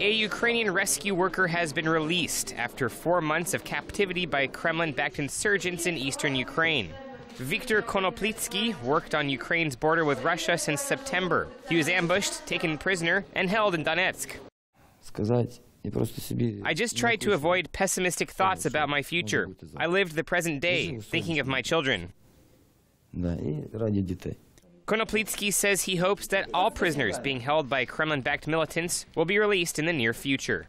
A Ukrainian rescue worker has been released after 4 months of captivity by Kremlin-backed insurgents in eastern Ukraine. Victor Konoplitskiy worked on Ukraine's border with Russia since September. He was ambushed, taken prisoner, and held in Donetsk. I just tried to avoid pessimistic thoughts about my future. I lived the present day, thinking of my children. Konoplitskiy says he hopes that all prisoners being held by Kremlin-backed militants will be released in the near future.